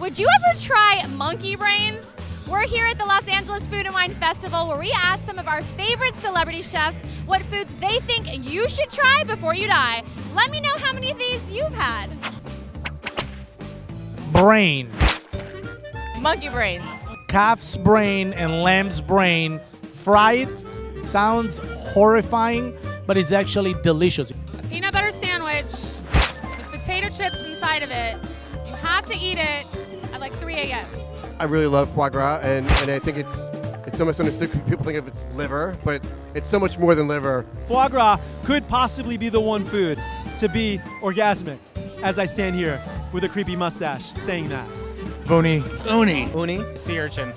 Would you ever try monkey brains? We're here at the Los Angeles Food and Wine Festival where we ask some of our favorite celebrity chefs what foods they think you should try before you die. Let me know how many of these you've had. Brain. Monkey brains. Calf's brain and lamb's brain. Fried. Sounds horrifying, but it's actually delicious. Peanut butter sandwich with potato chips inside of it. You have to eat it at like 3 a.m. I really love foie gras, and I think it's so misunderstood. People think of it's liver, but it's so much more than liver. Foie gras could possibly be the one food to be orgasmic, as I stand here with a creepy mustache saying that. Bony. Uni. Uni. Sea urchin.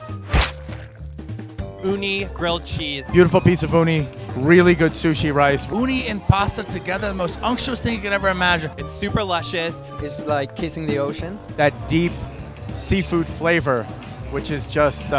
Uni grilled cheese. Beautiful piece of uni. Really good sushi rice. Uni and pasta together, the most unctuous thing you could ever imagine. It's super luscious. It's like kissing the ocean. That deep seafood flavor, which is just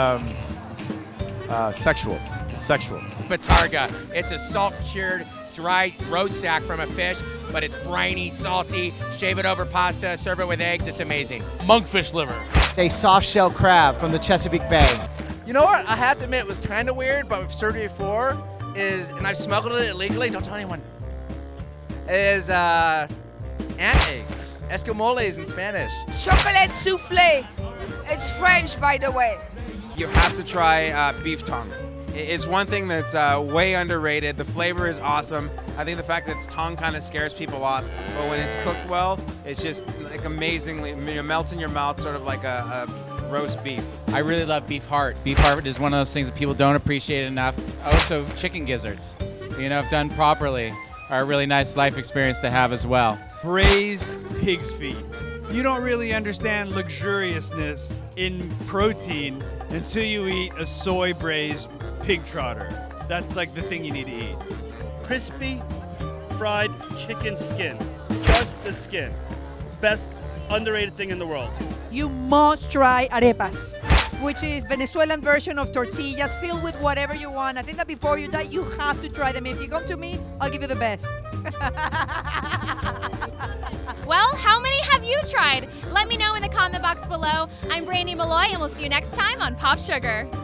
sexual. It's sexual. Batarga. It's a salt-cured, dried roast sack from a fish, but it's briny, salty. Shave it over pasta, serve it with eggs. It's amazing. Monkfish liver. A soft-shell crab from the Chesapeake Bay. You know what? I have to admit, it was kind of weird, but we've served it before, and I've smuggled it illegally, don't tell anyone, is ant eggs. Escamoles in Spanish. Chocolate soufflé. It's French, by the way. You have to try beef tongue. It's one thing that's way underrated. The flavor is awesome. I think the fact that it's tongue kind of scares people off, but when it's cooked well, it's just like amazingly, it melts in your mouth, sort of like a roast beef. I really love beef heart. Beef heart is one of those things that people don't appreciate enough. Also, chicken gizzards, you know, if done properly, are a really nice life experience to have as well. Braised pig's feet. You don't really understand luxuriousness in protein until you eat a soy braised pig trotter. That's like the thing you need to eat. Crispy fried chicken skin. Just the skin. Best underrated thing in the world. You must try arepas, which is Venezuelan version of tortillas filled with whatever you want. I think that before you die, you have to try them. If you come to me, I'll give you the best. Well, how many have you tried? Let me know in the comment box below. I'm Brandi Milloy, and we'll see you next time on POPSUGAR.